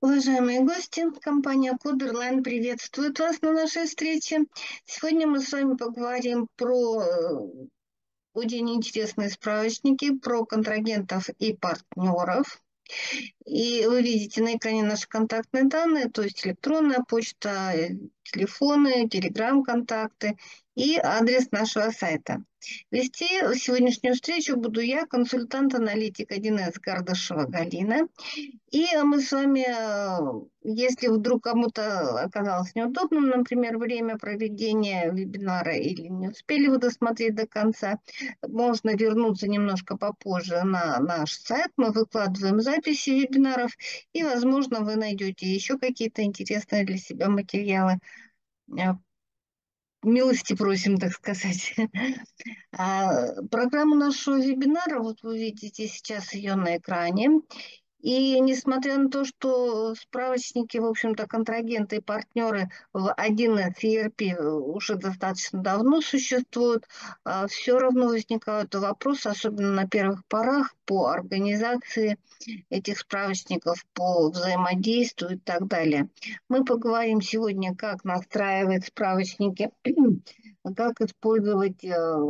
Уважаемые гости, компания Кодерлайн приветствует вас на нашей встрече. Сегодня мы с вами поговорим про очень интересные справочники, про контрагентов и партнеров. И вы видите на экране наши контактные данные, то есть электронная почта, телефоны, телеграм-контакты и адрес нашего сайта. Вести сегодняшнюю встречу буду я, консультант-аналитик 1С Гардышева Галина. И мы с вами, если вдруг кому-то оказалось неудобным, например, время проведения вебинара или не успели его досмотреть до конца, можно вернуться немножко попозже на наш сайт. Мы выкладываем записи вебинаров и, возможно, вы найдете еще какие-то интересные для себя материалы. Милости просим, так сказать. Программу нашего вебинара, вот вы видите сейчас ее на экране. И несмотря на то, что справочники, в общем-то, контрагенты и партнеры в 1С ERP уже достаточно давно существуют, все равно возникают вопросы, особенно на первых порах, по организации этих справочников, по взаимодействию и так далее. Мы поговорим сегодня, как настраивать справочники, как использовать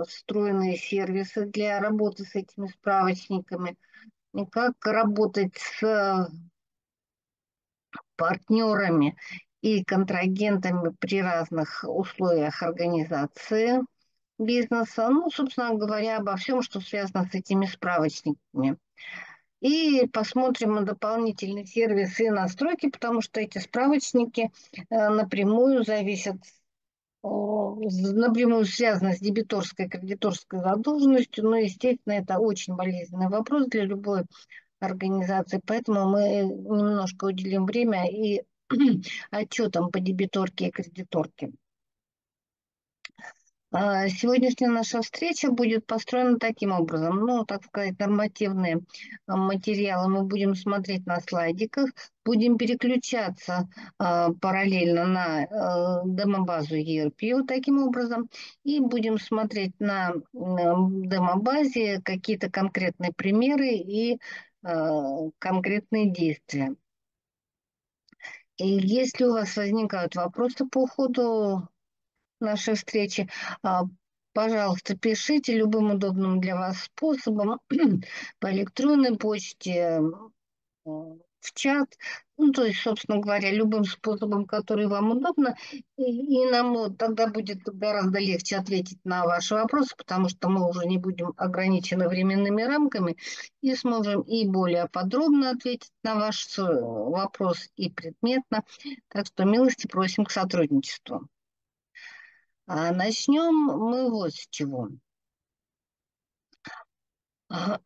встроенные сервисы для работы с этими справочниками, как работать с партнерами и контрагентами при разных условиях организации бизнеса. Ну, собственно говоря, обо всем, что связано с этими справочниками. И посмотрим на дополнительные сервисы и настройки, потому что эти справочники напрямую зависят, напрямую связано с дебиторской и кредиторской задолженностью, но, естественно, это очень болезненный вопрос для любой организации, поэтому мы немножко уделим время и отчетам по дебиторке и кредиторке. Сегодняшняя наша встреча будет построена таким образом. Ну, так сказать, нормативные материалы мы будем смотреть на слайдиках, будем переключаться параллельно на демобазу ERP вот таким образом и будем смотреть на демобазе какие-то конкретные примеры и конкретные действия. И если у вас возникают вопросы по ходу нашей встречи, пожалуйста, пишите любым удобным для вас способом по электронной почте, в чат, ну, то есть, собственно говоря, любым способом, который вам удобно, и нам тогда будет гораздо легче ответить на ваши вопросы, потому что мы уже не будем ограничены временными рамками и сможем и более подробно ответить на ваш вопрос и предметно. Так что милости просим к сотрудничеству. Начнем мы вот с чего. В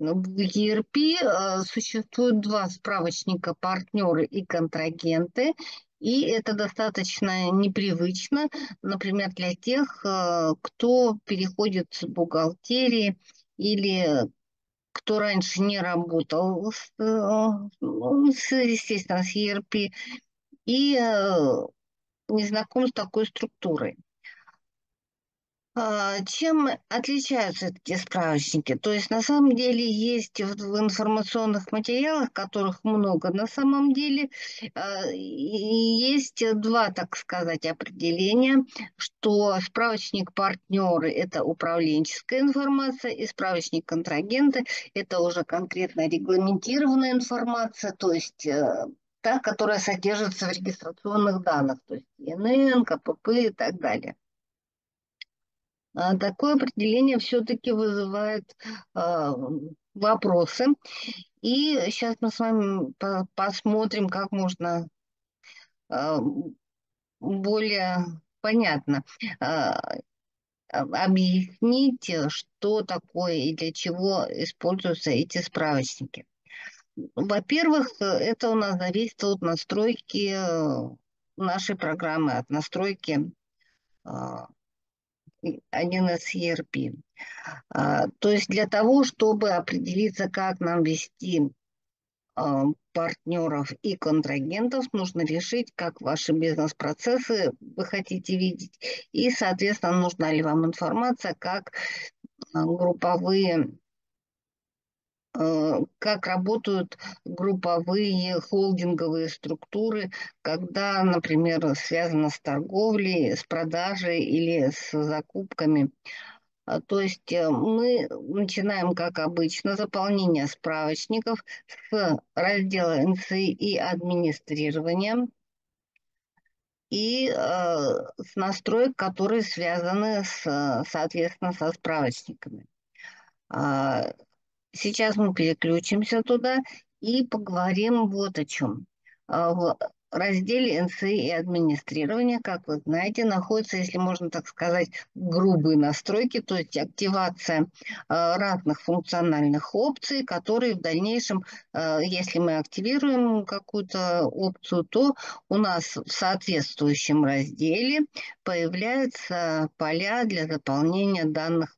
ERP существует два справочника: партнеры и контрагенты. И это достаточно непривычно, например, для тех, кто переходит с бухгалтерии или кто раньше не работал, естественно, с ERP, и не знаком с такой структурой. Чем отличаются эти справочники? То есть на самом деле есть в информационных материалах, которых много на самом деле, есть два, так сказать, определения, что справочник партнеры – это управленческая информация, и справочник контрагента – это уже конкретно регламентированная информация, то есть та, которая содержится в регистрационных данных, то есть ЕНН, КПП и так далее. Такое определение все-таки вызывает вопросы. И сейчас мы с вами посмотрим, как можно более понятно объяснить, что такое и для чего используются эти справочники. Во-первых, это у нас зависит от настройки нашей программы, от настройки 1С ERP. То есть для того, чтобы определиться, как нам вести партнеров и контрагентов, нужно решить, как ваши бизнес-процессы вы хотите видеть. И, соответственно, нужна ли вам информация, как групповые как работают групповые холдинговые структуры, когда, например, связано с торговлей, с продажей или с закупками. То есть мы начинаем, как обычно, заполнение справочников с раздела НСИ и администрирования и с настроек, которые связаны, соответственно, со справочниками. Сейчас мы переключимся туда и поговорим вот о чем. В разделе НСИ и администрирование, как вы знаете, находятся, если можно так сказать, грубые настройки, то есть активация разных функциональных опций, которые в дальнейшем, если мы активируем какую-то опцию, то у нас в соответствующем разделе появляются поля для заполнения данных.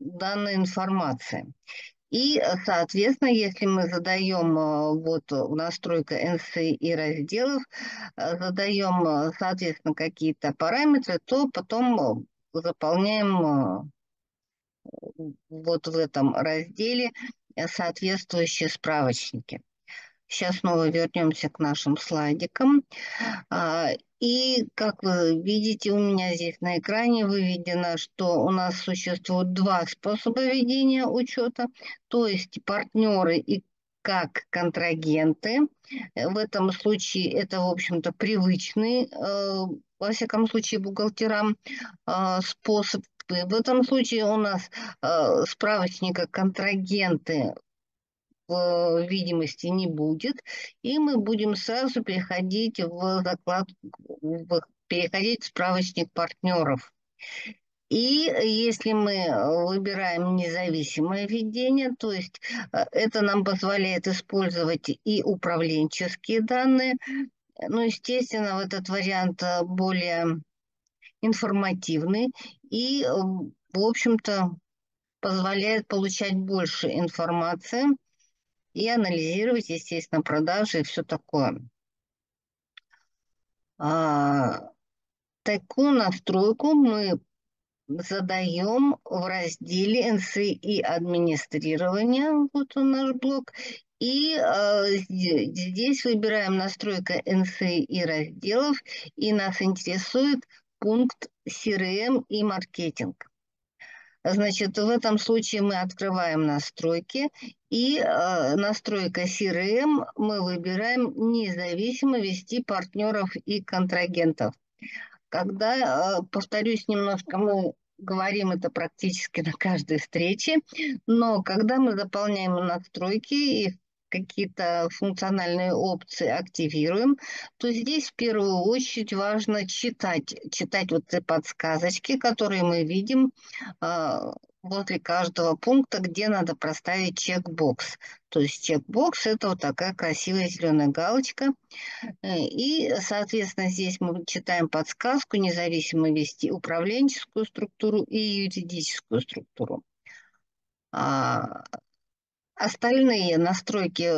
Данной информации. И, соответственно, если мы задаем вот в настройках НСИ и разделов, задаем, соответственно, какие-то параметры, то потом заполняем вот в этом разделе соответствующие справочники. Сейчас снова вернемся к нашим слайдикам. И, как вы видите, у меня здесь на экране выведено, что у нас существует два способа ведения учета, то есть партнеры и как контрагенты. В этом случае это, в общем-то, привычный, во всяком случае, бухгалтерам способ. В этом случае у нас справочника «Контрагенты» в видимости не будет, и мы будем сразу переходить в закладку, переходить в справочник партнеров. И если мы выбираем независимое ведение, то есть это нам позволяет использовать и управленческие данные, но, естественно, в этот вариант более информативный и, в общем-то, позволяет получать больше информации и анализировать, естественно, продажи и все такое. Такую настройку мы задаем в разделе НСИ и администрирование, вот он наш блок, и здесь выбираем настройка НСИ и разделов, и нас интересует пункт CRM и маркетинг. Значит, в этом случае мы открываем настройки, и настройка CRM мы выбираем независимо вести партнеров и контрагентов. Когда, повторюсь, немножко мы говорим это практически на каждой встрече, но когда мы заполняем настройки и какие-то функциональные опции активируем, то здесь в первую очередь важно читать вот эти подсказочки, которые мы видим возле каждого пункта, где надо проставить чекбокс. То есть чекбокс – это вот такая красивая зеленая галочка. И, соответственно, здесь мы читаем подсказку «Независимо вести управленческую структуру и юридическую структуру». Остальные настройки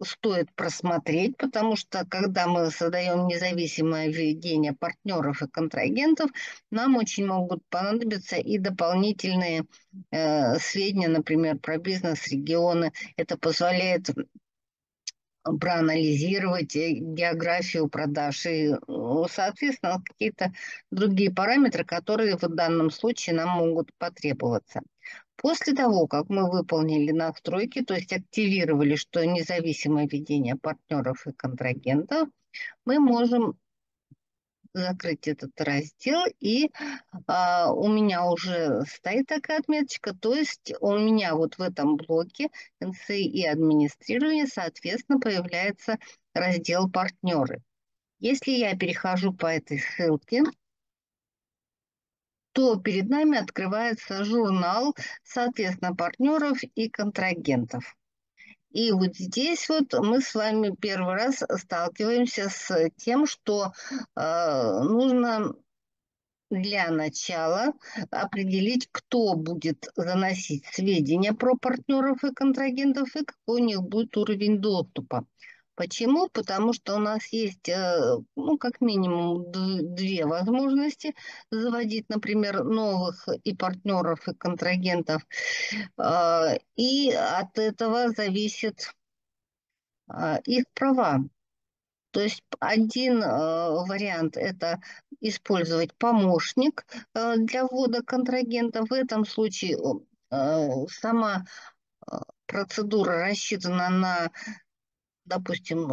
стоит просмотреть, потому что, когда мы создаем независимое ведение партнеров и контрагентов, нам очень могут понадобиться и дополнительные сведения, например, про бизнес, регионы. Это позволяет проанализировать географию продаж и, соответственно, какие-то другие параметры, которые в данном случае нам могут потребоваться. После того, как мы выполнили настройки, то есть активировали, что независимое ведение партнеров и контрагентов, мы можем закрыть этот раздел. И у меня уже стоит такая отметочка, то есть у меня вот в этом блоке НСИ и администрирование, соответственно, появляется раздел «Партнеры». Если я перехожу по этой ссылке, то перед нами открывается журнал, соответственно, партнеров и контрагентов. И вот здесь вот мы с вами первый раз сталкиваемся с тем, что нужно для начала определить, кто будет заносить сведения про партнеров и контрагентов и какой у них будет уровень доступа. Почему? Потому что у нас есть, ну, как минимум, две возможности заводить, например, новых и партнеров, и контрагентов. И от этого зависит их права. То есть один вариант – это использовать помощник для ввода контрагента. В этом случае сама процедура рассчитана на, допустим,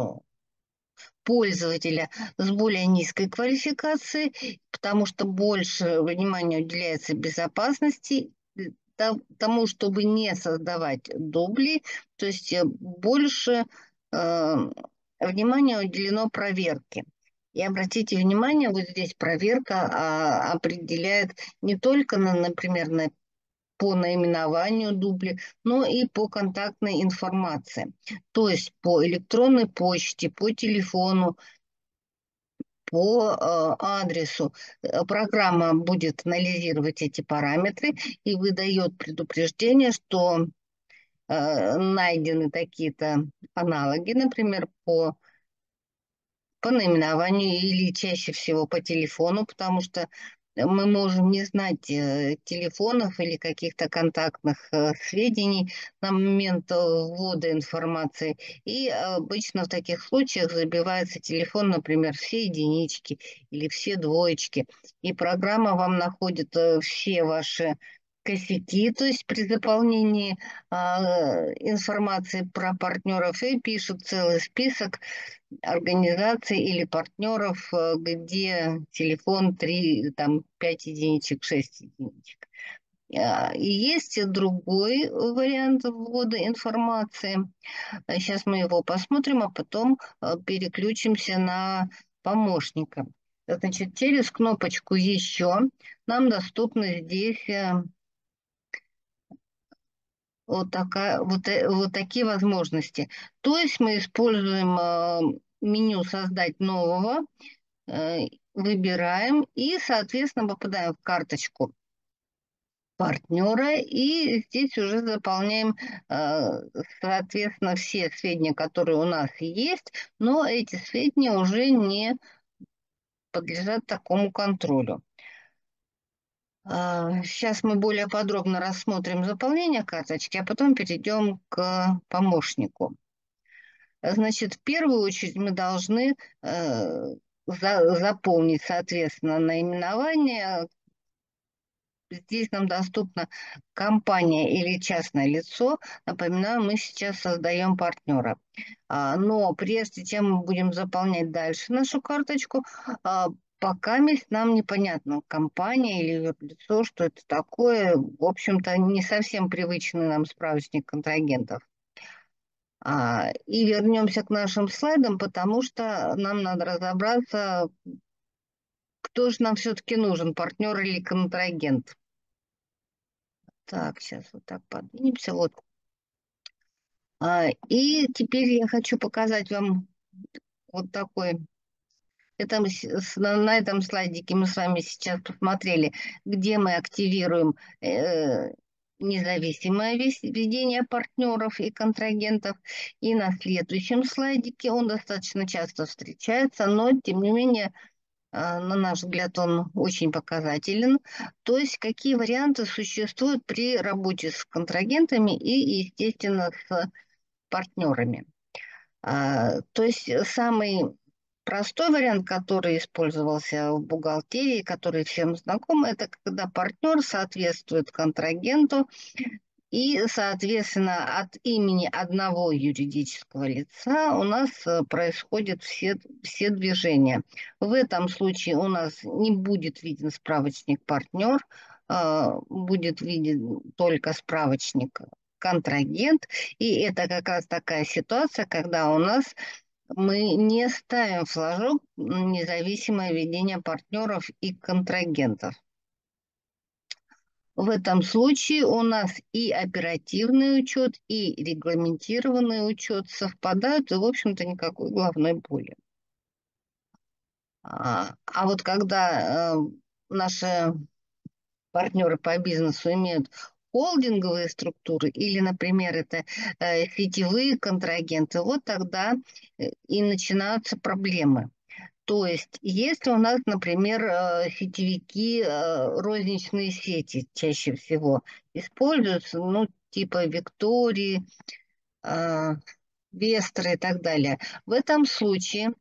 пользователя с более низкой квалификацией, потому что больше внимания уделяется безопасности, тому, чтобы не создавать дубли, то есть больше внимание уделено проверке. И обратите внимание, вот здесь проверка определяет не только, например, по наименованию дубли, но и по контактной информации. То есть по электронной почте, по телефону, по адресу. Программа будет анализировать эти параметры и выдает предупреждение, что найдены такие-то аналоги, например, по наименованию или чаще всего по телефону, потому что мы можем не знать телефонов или каких-то контактных сведений на момент ввода информации. И обычно в таких случаях забивается телефон, например, все единички или все двоечки. И программа вам находит все ваши косяки, то есть при заполнении информации про партнеров, и пишут целый список организаций или партнеров, где телефон 3, там, 5 единичек, 6 единичек. И есть другой вариант ввода информации. Сейчас мы его посмотрим, а потом переключимся на помощника. Значит, через кнопочку «Еще» нам доступны здесь вот такие возможности. То есть мы используем меню «Создать нового», выбираем и, соответственно, попадаем в карточку партнера. И здесь уже заполняем, соответственно, все сведения, которые у нас есть, но эти сведения уже не подлежат такому контролю. Сейчас мы более подробно рассмотрим заполнение карточки, а потом перейдем к помощнику. Значит, в первую очередь мы должны заполнить, соответственно, наименование. Здесь нам доступна компания или частное лицо. Напоминаю, мы сейчас создаем партнера. Но прежде чем мы будем заполнять дальше нашу карточку, пока нам непонятно, компания или лицо, что это такое. В общем-то, не совсем привычный нам справочник контрагентов. И вернемся к нашим слайдам, потому что нам надо разобраться, кто же нам все-таки нужен, партнер или контрагент. Так, сейчас вот так подвинемся. Вот. И теперь я хочу показать вам вот такой... на этом слайдике мы с вами сейчас посмотрели, где мы активируем независимое ведение партнеров и контрагентов. И на следующем слайдике, он достаточно часто встречается, но тем не менее, на наш взгляд, он очень показателен. То есть какие варианты существуют при работе с контрагентами и, естественно, с партнерами. То есть самый простой вариант, который использовался в бухгалтерии, который всем знаком, это когда партнер соответствует контрагенту и, соответственно, от имени одного юридического лица у нас происходят все движения. В этом случае у нас не будет виден справочник «Партнер», будет виден только справочник «Контрагент». И это как раз такая ситуация, когда у нас... мы не ставим флажок «Независимое ведение партнеров и контрагентов». В этом случае у нас и оперативный учет, и регламентированный учет совпадают, и, в общем-то, никакой головной боли. А вот когда наши партнеры по бизнесу имеют холдинговые структуры или, например, это сетевые контрагенты, вот тогда и начинаются проблемы. То есть, если у нас, например, сетевики, розничные сети чаще всего используются, ну, типа Виктории, Вестеры и так далее, в этом случае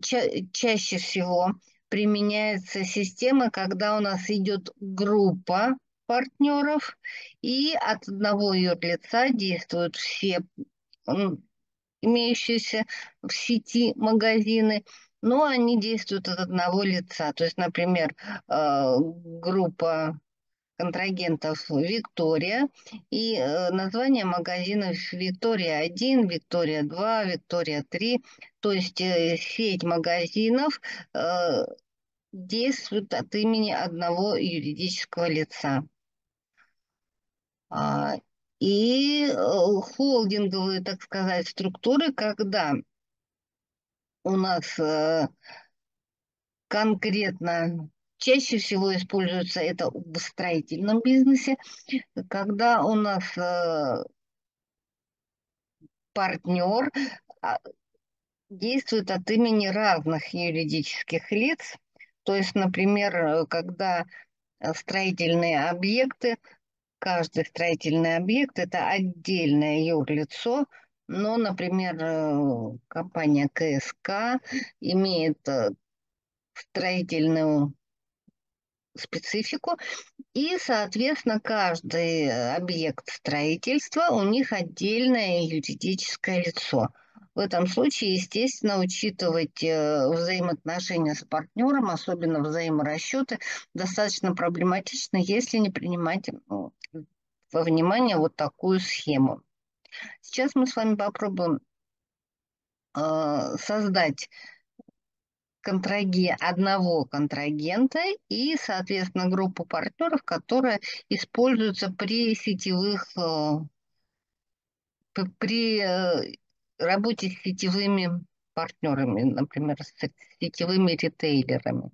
чаще всего применяется система, когда у нас идет группа партнеров, и от одного ее лица действуют все имеющиеся в сети магазины, но они действуют от одного лица. То есть, например, группа контрагентов «Виктория» и название магазинов «Виктория-1», «Виктория-2», «Виктория-3». То есть сеть магазинов действует от имени одного юридического лица. И холдинговые, так сказать, структуры, когда у нас конкретно чаще всего используется это в строительном бизнесе, когда у нас партнер действует от имени разных юридических лиц. То есть, например, когда строительные объекты, каждый строительный объект – это отдельное юрлицо, но, например, компания КСК имеет строительную специфику, и, соответственно, каждый объект строительства у них отдельное юридическое лицо. В этом случае, естественно, учитывать взаимоотношения с партнером, особенно взаиморасчеты, достаточно проблематично, если не принимать во внимание вот такую схему. Сейчас мы с вами попробуем создать одного контрагента и, соответственно, группу партнеров, которая используется при сетевых, при работе с сетевыми партнерами, например, с сетевыми ритейлерами.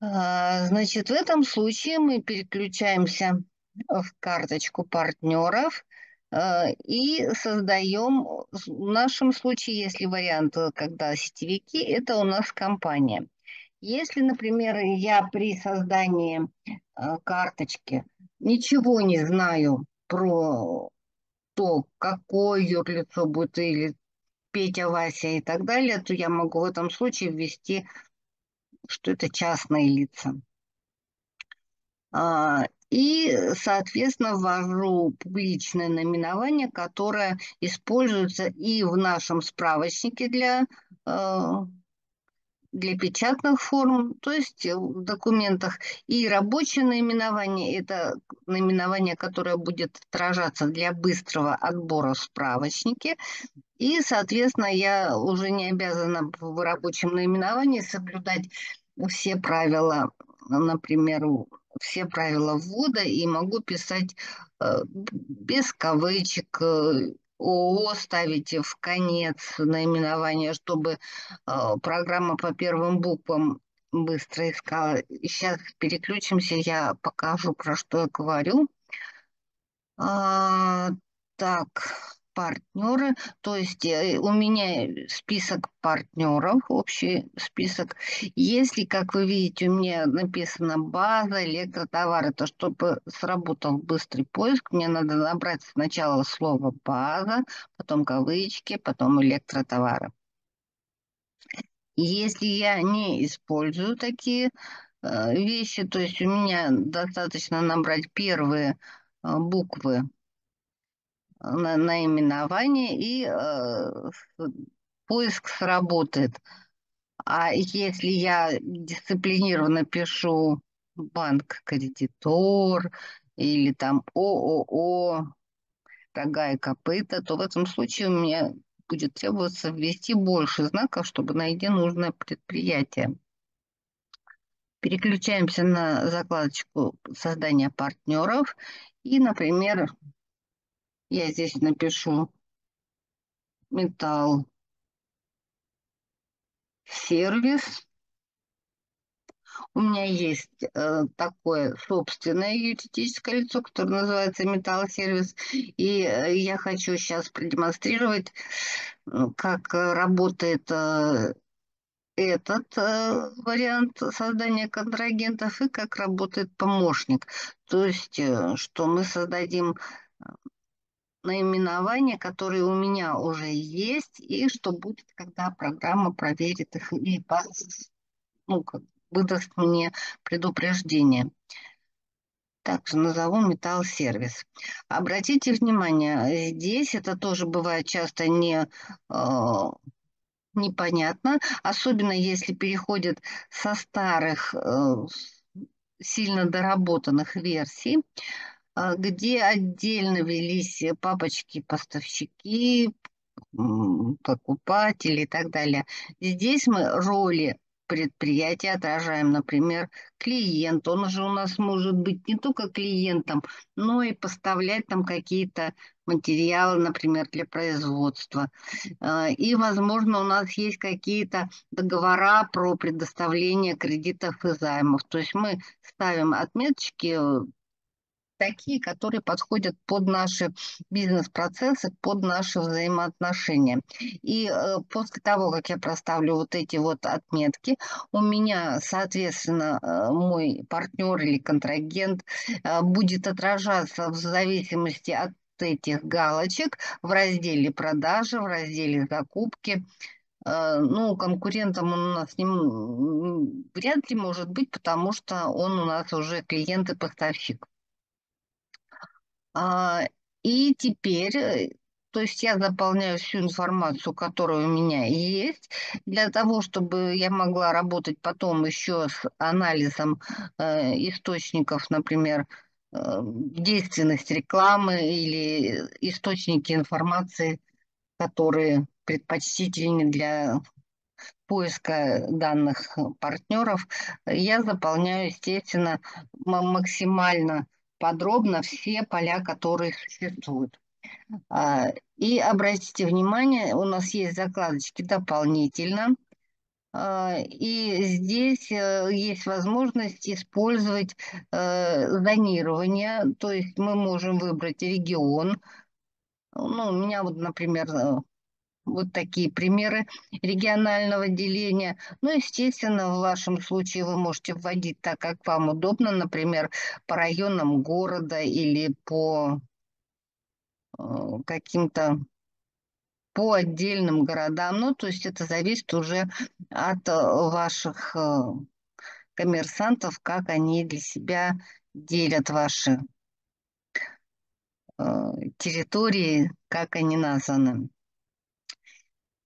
Значит, в этом случае мы переключаемся в карточку партнеров и создаем, в нашем случае, если вариант, когда сетевики, это у нас компания. Если, например, я при создании карточки ничего не знаю про то, какое юрлицо будет, или Петя, Вася и так далее, то я могу в этом случае ввести, что это частные лица. И, соответственно, ввожу публичное наименование, которое используется и в нашем справочнике для печатных форм, то есть в документах. И рабочее наименование – это наименование, которое будет отражаться для быстрого отбора в справочнике. И, соответственно, я уже не обязана в рабочем наименовании соблюдать все правила, например, все правила ввода, и могу писать без кавычек, ООО ставить в конец наименования, чтобы программа по первым буквам быстро искала. Сейчас переключимся, я покажу, про что я говорю. Так, партнеры, то есть у меня список партнеров, общий список. Если, как вы видите, у меня написано база, электротовары, то чтобы сработал быстрый поиск, мне надо набрать сначала слово база, потом кавычки, потом электротовары. Если я не использую такие вещи, то есть у меня достаточно набрать первые буквы на наименование, и поиск сработает. А если я дисциплинированно пишу банк-кредитор или там ООО, рога и копыта, то в этом случае у меня будет требоваться ввести больше знаков, чтобы найти нужное предприятие. Переключаемся на закладочку создания партнеров и, например, я здесь напишу металл сервис. У меня есть такое собственное юридическое лицо, которое называется «Металлсервис». И я хочу сейчас продемонстрировать, как работает этот вариант создания контрагентов и как работает помощник. То есть, что мы создадим наименования, которые у меня уже есть, и что будет, когда программа проверит их и выдаст мне предупреждение. Также назову «Металлсервис». Обратите внимание, здесь это тоже бывает часто непонятно, особенно если переходит со старых, сильно доработанных версий, где отдельно велись папочки поставщики, покупатели и так далее. Здесь мы роли предприятия отражаем, например, клиент. Он же у нас может быть не только клиентом, но и поставлять там какие-то материалы, например, для производства. И, возможно, у нас есть какие-то договора про предоставление кредитов и займов. То есть мы ставим отметочки такие, которые подходят под наши бизнес-процессы, под наши взаимоотношения. И после того, как я проставлю вот эти вот отметки, у меня, соответственно, мой партнер или контрагент будет отражаться в зависимости от этих галочек в разделе «Продажи», в разделе «Закупки». Ну, конкурентом он у нас вряд ли может быть, потому что он у нас уже клиент и поставщик. И теперь, то есть я заполняю всю информацию, которая у меня есть, для того, чтобы я могла работать потом еще с анализом источников, например, действенность рекламы или источники информации, которые предпочтительны для поиска данных партнеров. Я заполняю, естественно, максимально подробно все поля, которые существуют. И обратите внимание, у нас есть закладочки «Дополнительно». И здесь есть возможность использовать зонирование. То есть мы можем выбрать регион. Ну, у меня вот, например, вот такие примеры регионального деления. Ну, естественно, в вашем случае вы можете вводить так, как вам удобно, например, по районам города или по каким-то по отдельным городам. Ну, то есть это зависит уже от ваших коммерсантов, как они для себя делят ваши территории, как они названы.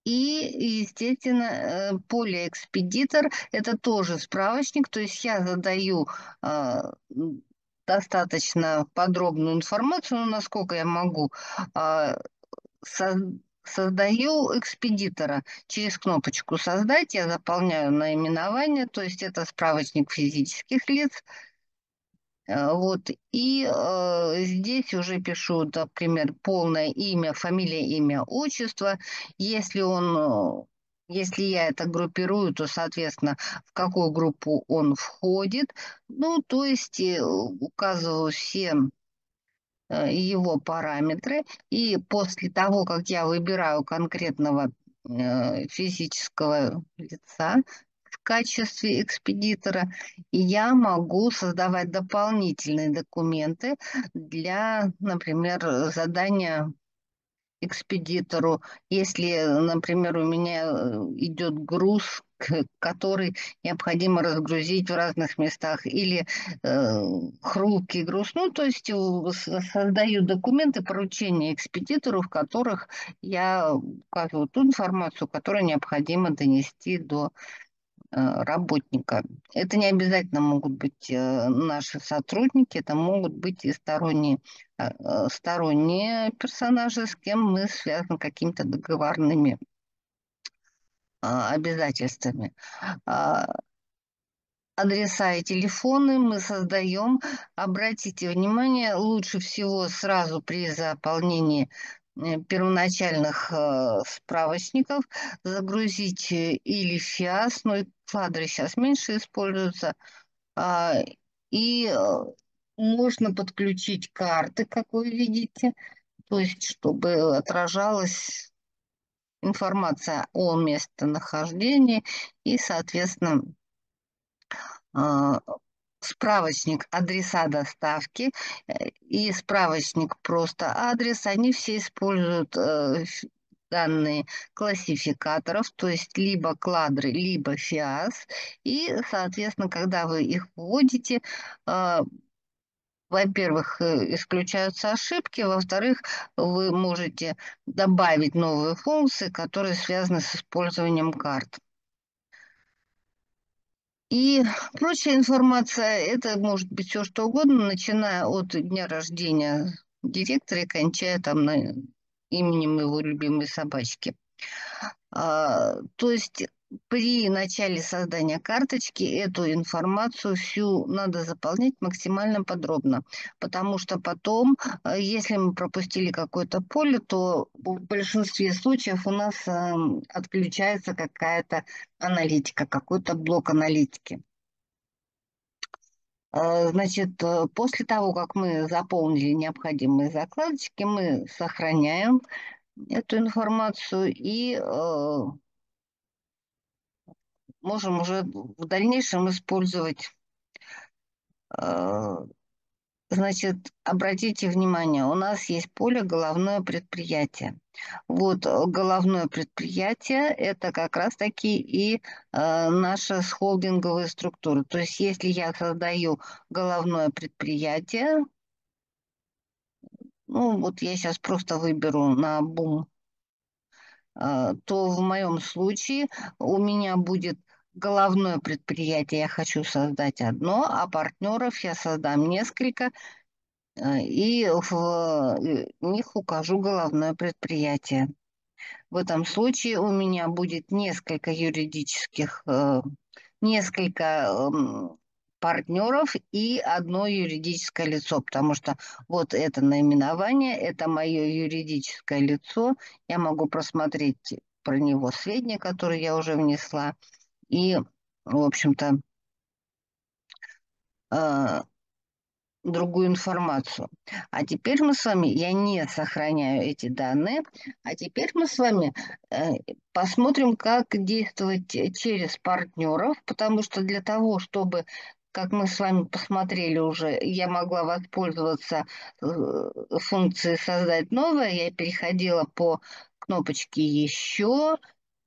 И, естественно, поле «Экспедитор» – это тоже справочник, то есть я задаю достаточно подробную информацию, ну, насколько я могу, создаю экспедитора через кнопочку «Создать», я заполняю наименование, то есть это справочник физических лиц. Вот, и здесь уже пишу, например, полное имя, фамилия, имя, отчество. Если я это группирую, то, соответственно, в какую группу он входит. Ну, то есть указываю все его параметры. И после того, как я выбираю конкретного физического лица в качестве экспедитора, я могу создавать дополнительные документы для, например, задания экспедитору. Если, например, у меня идет груз, который необходимо разгрузить в разных местах, или хрупкий груз, ну, то есть создаю документы поручения экспедитору, в которых я указываю ту информацию, которую необходимо донести до работника. Это не обязательно могут быть наши сотрудники, это могут быть и сторонние персонажи, с кем мы связаны какими-то договорными обязательствами. Адреса и телефоны мы создаем. Обратите внимание, лучше всего сразу при заполнении первоначальных справочников, загрузить или ФИАС, но и КЛАДРы сейчас меньше используются, и можно подключить карты, как вы видите, то есть чтобы отражалась информация о местонахождении и, соответственно, справочник адреса доставки и справочник просто адрес, они все используют данные классификаторов, то есть либо КЛАДРы, либо ФИАС, и, соответственно, когда вы их вводите, во-первых, исключаются ошибки, во-вторых, вы можете добавить новые функции, которые связаны с использованием карт. И прочая информация, это может быть все что угодно, начиная от дня рождения директора и кончая там именем его любимой собачки. То есть при начале создания карточки эту информацию всю надо заполнять максимально подробно, потому что потом, если мы пропустили какое-то поле, то в большинстве случаев у нас отключается какая-то аналитика, какой-то блок аналитики. Значит, после того, как мы заполнили необходимые закладочки, мы сохраняем эту информацию и можем уже в дальнейшем использовать. Значит, обратите внимание, у нас есть поле «Головное предприятие». Вот головное предприятие – это как раз-таки и наши холдинговые структуры. То есть если я создаю головное предприятие, ну вот я сейчас просто выберу на бум, то в моем случае у меня будет головное предприятие, я хочу создать одно, а партнеров я создам несколько, и в них укажу головное предприятие. В этом случае у меня будет несколько юридических, несколько партнеров и одно юридическое лицо, потому что вот это наименование, это мое юридическое лицо, я могу просмотреть про него сведения, которые я уже внесла, и, в общем-то, другую информацию. А теперь мы с вами, я не сохраняю эти данные, а теперь мы с вами посмотрим, как действовать через партнеров, потому что для того, чтобы, как мы с вами посмотрели уже, я могла воспользоваться функцией «Создать новое», я переходила по кнопочке «Еще»,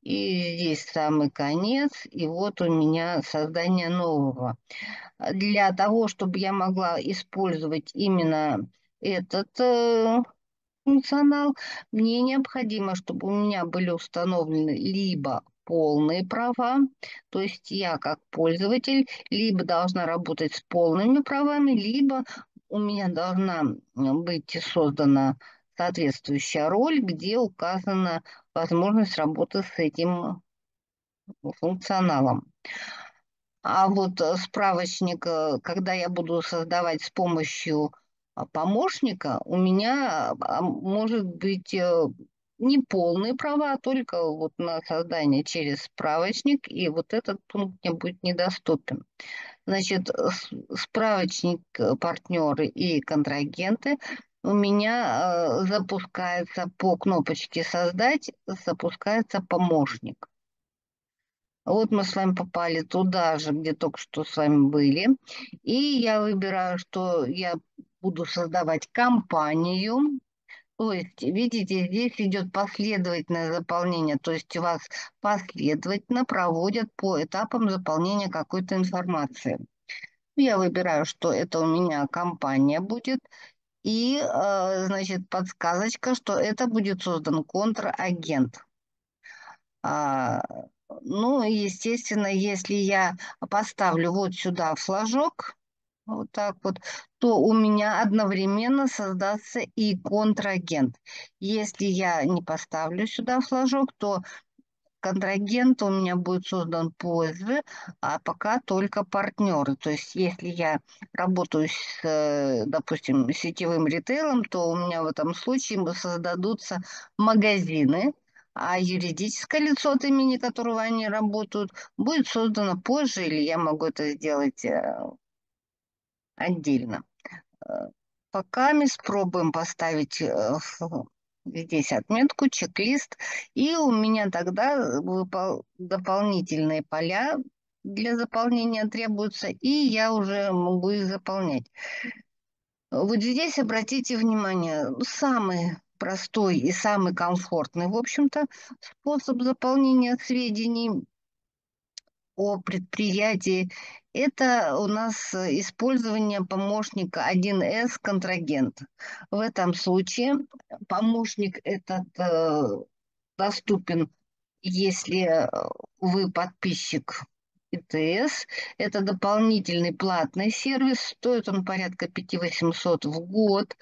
и здесь самый конец, и вот у меня создание нового. Для того, чтобы я могла использовать именно этот функционал, мне необходимо, чтобы у меня были установлены либо полные права, то есть я как пользователь либо должна работать с полными правами, либо у меня должна быть создана соответствующая роль, где указана возможность работы с этим функционалом. А вот справочник, когда я буду создавать с помощью помощника, у меня может быть не полные права, а только вот на создание через справочник, и вот этот пункт мне будет недоступен. Значит, справочник, партнеры и контрагенты у меня запускается по кнопочке «Создать», запускается помощник. Вот мы с вами попали туда же, где только что с вами были. И я выбираю, что я буду создавать компанию. То есть, видите, здесь идет последовательное заполнение. То есть, вас последовательно проводят по этапам заполнения какой-то информации. Я выбираю, что это у меня компания будет. И, значит, подсказочка, что это будет создан контрагент. Ну, естественно, если я поставлю вот сюда флажок, вот так вот, то у меня одновременно создастся и контрагент. Если я не поставлю сюда флажок, то контрагенту у меня будет создан позже, а пока только партнеры. То есть если я работаю с, допустим, сетевым ритейлом, то у меня в этом случае создадутся магазины, а юридическое лицо, от имени которого они работают, будет создано позже, или я могу это сделать отдельно. Пока мы пробуем поставить здесь отметку, чек-лист, и у меня тогда дополнительные поля для заполнения требуются, и я уже могу их заполнять. Вот здесь обратите внимание, самый простой и самый комфортный, в общем-то, способ заполнения сведений о предприятии – это у нас использование помощника 1С-контрагент. В этом случае помощник этот доступен, если вы подписчик ИТС. Это дополнительный платный сервис, стоит он порядка 5800 в год,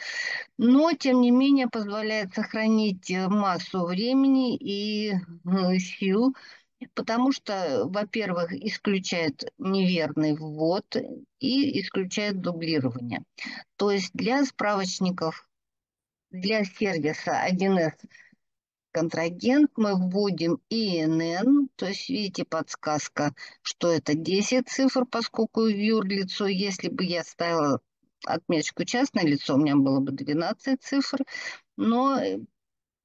но, тем не менее, позволяет сохранить массу времени и сил, потому что, во-первых, исключает неверный ввод и исключает дублирование. То есть для справочников, для сервиса 1С контрагент мы вводим ИНН, то есть видите подсказка, что это 10 цифр, поскольку юрлицо, если бы я ставила отметочку частное лицо, у меня было бы 12 цифр, но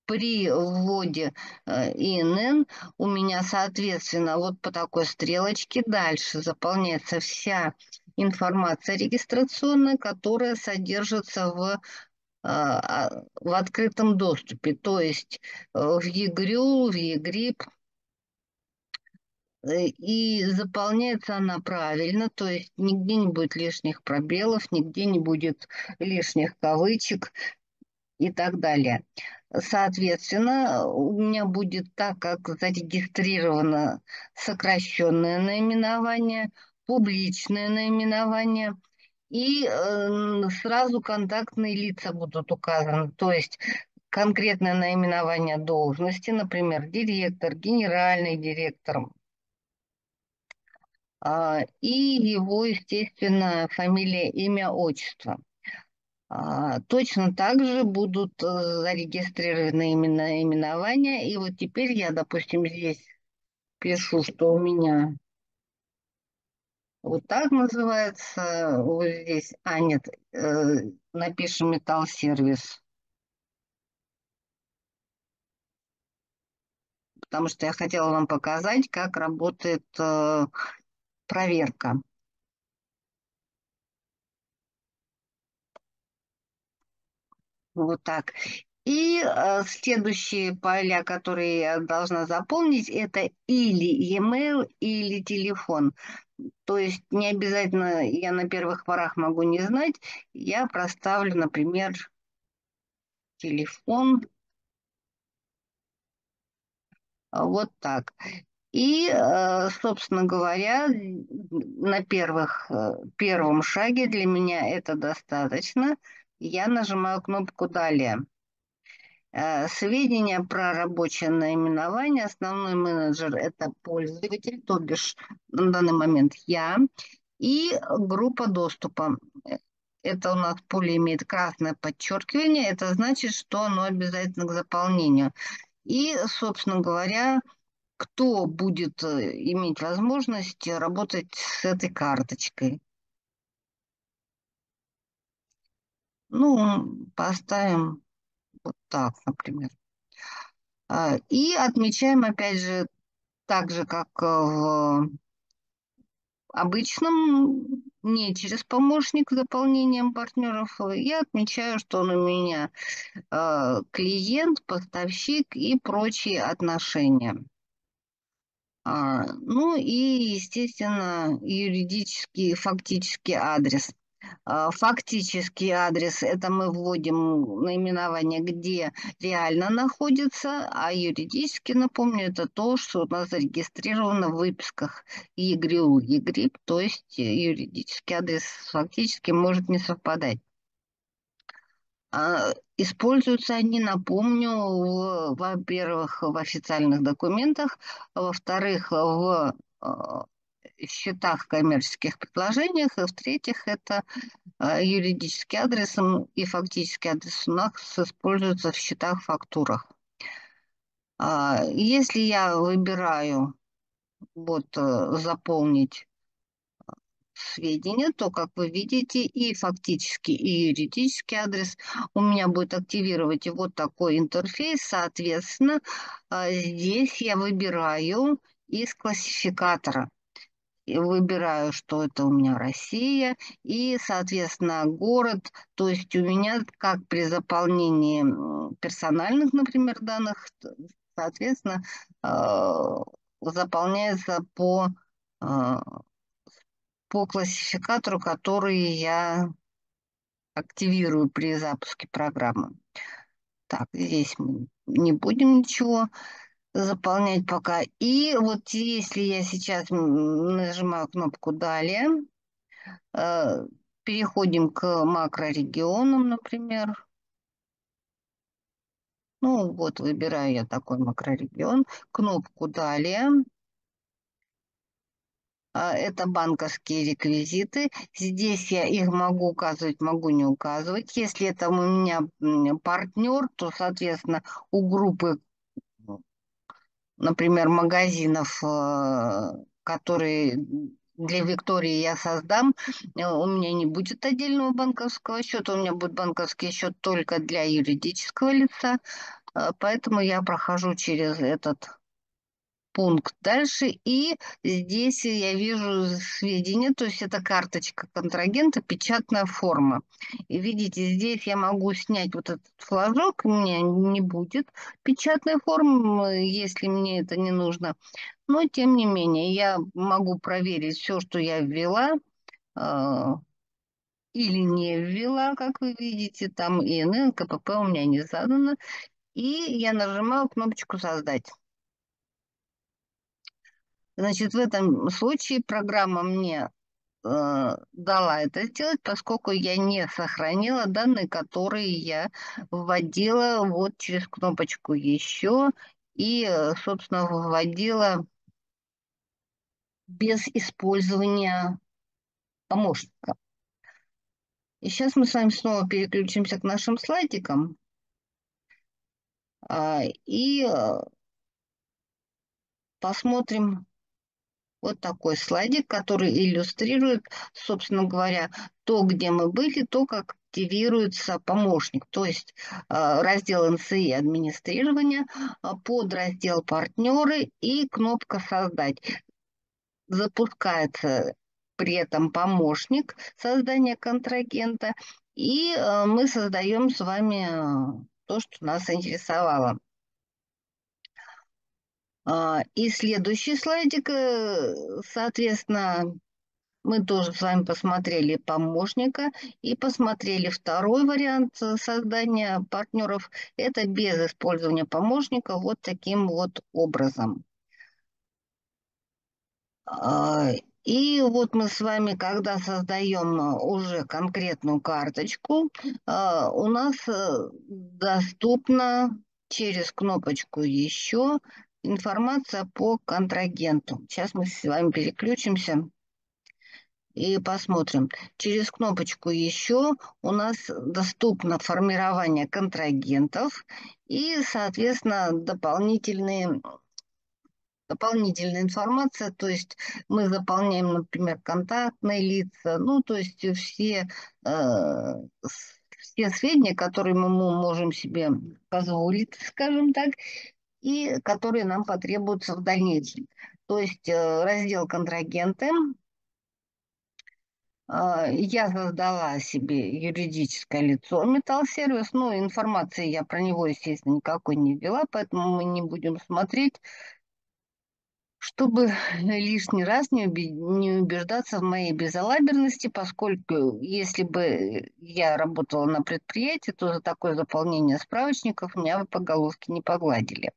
при вводе ИНН у меня, соответственно, вот по такой стрелочке дальше заполняется вся информация регистрационная, которая содержится в открытом доступе, то есть в ЕГРЮЛ, в ЕГРИП, и заполняется она правильно, то есть нигде не будет лишних пробелов, нигде не будет лишних кавычек и так далее. Соответственно, у меня будет, так как зарегистрировано сокращенное наименование, публичное наименование, и сразу контактные лица будут указаны, то есть конкретное наименование должности, например, директор, генеральный директор, и его, естественно, фамилия, имя, отчество. Точно так же будут зарегистрированы наименования, и вот теперь я, допустим, здесь пишу, что у меня... Вот так называется, вот здесь, а нет, напишем металл-сервис, потому что я хотела вам показать, как работает проверка. Вот так. И следующие поля, которые я должна заполнить, это или e-mail, или телефон. То есть не обязательно я на первых порах могу не знать. Я проставлю, например, телефон. Вот так. И, собственно говоря, на первом шаге для меня это достаточно. Я нажимаю кнопку «Далее». Сведения про рабочее наименование. Основной менеджер – это пользователь, то бишь на данный момент я. И группа доступа. Это у нас поле имеет красное подчеркивание. Это значит, что оно обязательно к заполнению. И, собственно говоря, кто будет иметь возможность работать с этой карточкой. Ну, поставим... Вот так, например. И отмечаем, опять же, так же, как в обычном, не через помощник с заполнением партнеров. Я отмечаю, что он у меня клиент, поставщик и прочие отношения. Ну и, естественно, юридический, фактический адрес. Фактический адрес – это мы вводим наименование, где реально находится, а юридически, напомню, это то, что у нас зарегистрировано в выписках ЕГРЮ, ЕГРИП, то есть юридический адрес фактически может не совпадать. Используются они, напомню, во-первых, в официальных документах, во-вторых, в счетах, коммерческих предложениях, и в-третьих, это юридический адрес и фактический адрес у нас используются в счетах, фактурах. Если я выбираю вот, заполнить сведения, то, как вы видите, и фактически, и юридический адрес у меня будет активировать вот такой интерфейс. Соответственно, здесь я выбираю из классификатора. Выбираю, что это у меня Россия, и, соответственно, город. То есть у меня, как при заполнении персональных, например, данных, соответственно, заполняется по классификатору, который я активирую при запуске программы. Так, здесь мы не будем ничего заполнять пока. И вот если я сейчас нажимаю кнопку «Далее», переходим к макрорегионам, например. Ну вот, выбираю я такой макрорегион. Кнопку «Далее». Это банковские реквизиты. Здесь я их могу указывать, могу не указывать. Если это у меня партнер, то, соответственно, у группы, например, магазинов, которые для Виктории я создам, у меня не будет отдельного банковского счета, у меня будет банковский счет только для юридического лица. Поэтому я прохожу через этот пункт дальше, и здесь я вижу сведения, то есть это карточка контрагента, печатная форма. И видите, здесь я могу снять вот этот флажок, у меня не будет печатной формы, если мне это не нужно. Но, тем не менее, я могу проверить все, что я ввела или не ввела, как вы видите, там ИНН, КПП у меня не задано. И я нажимаю кнопочку «Создать». Значит, в этом случае программа мне дала это сделать, поскольку я не сохранила данные, которые я вводила вот через кнопочку «Еще» и, собственно, вводила без использования помощника. И сейчас мы с вами снова переключимся к нашим слайдикам. И посмотрим вот такой слайдик, который иллюстрирует, собственно говоря, то, где мы были, то, как активируется помощник. То есть раздел НСИ администрирования, подраздел партнеры и кнопка «Создать». Запускается при этом помощник создания контрагента, и мы создаем с вами то, что нас интересовало. И следующий слайдик, соответственно, мы тоже с вами посмотрели помощника и посмотрели второй вариант создания партнеров. Это без использования помощника вот таким вот образом. И вот мы с вами, когда создаем уже конкретную карточку, у нас доступно через кнопочку «Еще» информация по контрагенту. Сейчас мы с вами переключимся и посмотрим. Через кнопочку «Еще» у нас доступно формирование контрагентов и, соответственно, дополнительная информация. То есть мы заполняем, например, контактные лица, ну, то есть все сведения, которые мы можем себе позволить, скажем так, и которые нам потребуются в дальнейшем. То есть раздел «Контрагенты». Я создала себе юридическое лицо «Металлсервис», но информации я про него, естественно, никакой не ввела, поэтому мы не будем смотреть. чтобы лишний раз не убеждаться в моей безалаберности, поскольку если бы я работала на предприятии, то за такое заполнение справочников меня бы по головке не погладили.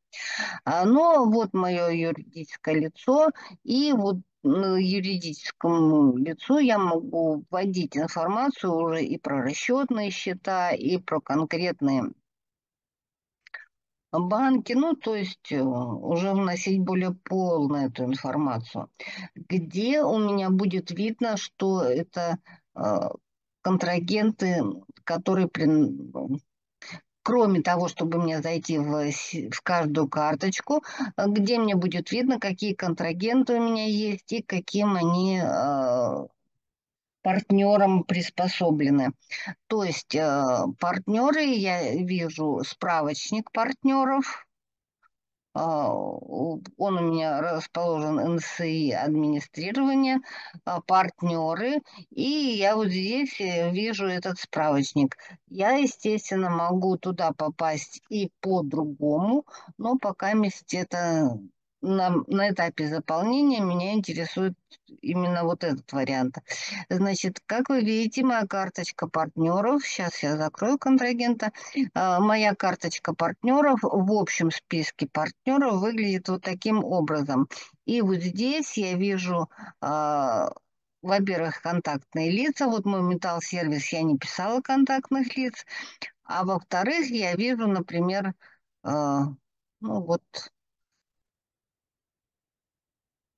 Но вот мое юридическое лицо, и вот юридическому лицу я могу вводить информацию уже и про расчетные счета, и про конкретные банки, ну, то есть уже вносить более полную эту информацию, где у меня будет видно, что это контрагенты, которые, кроме того, чтобы мне зайти в каждую карточку, где мне будет видно, какие контрагенты у меня есть и каким они партнерам приспособлены. То есть партнеры, я вижу справочник партнеров, он у меня расположен НСИ администрирование, партнеры, и я вот здесь вижу этот справочник. Я, естественно, могу туда попасть и по-другому, но пока это на этапе заполнения меня интересует именно вот этот вариант. Значит, как вы видите, моя карточка партнеров, сейчас я закрою контрагента, моя карточка партнеров в общем списке партнеров выглядит вот таким образом. И вот здесь я вижу, во-первых, контактные лица, вот мой металл-сервис, я не писала контактных лиц, а во-вторых, я вижу, например, ну вот...